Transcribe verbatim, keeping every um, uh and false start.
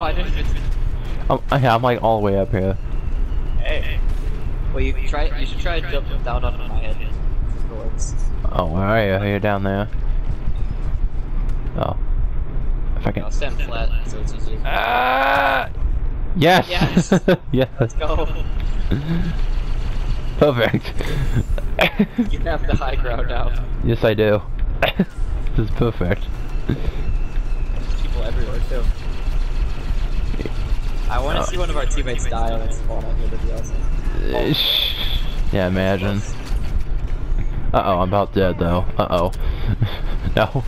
I didn't just. I'm, okay, I'm like all the way up here. Hey. Well, you try. You should try to jump down on my head. Oh, where are you? You're down there. Oh. If I can. I'll stand flat, so it's easy. Ah! Yes! Yes! Yes! Let's go! Perfect! You have the high ground now. Yes, I do. This is perfect. There's people everywhere, too. I want to oh. see one of our teammates die on this spawn. Yeah, imagine. Uh oh, I'm about dead though. Uh oh. No.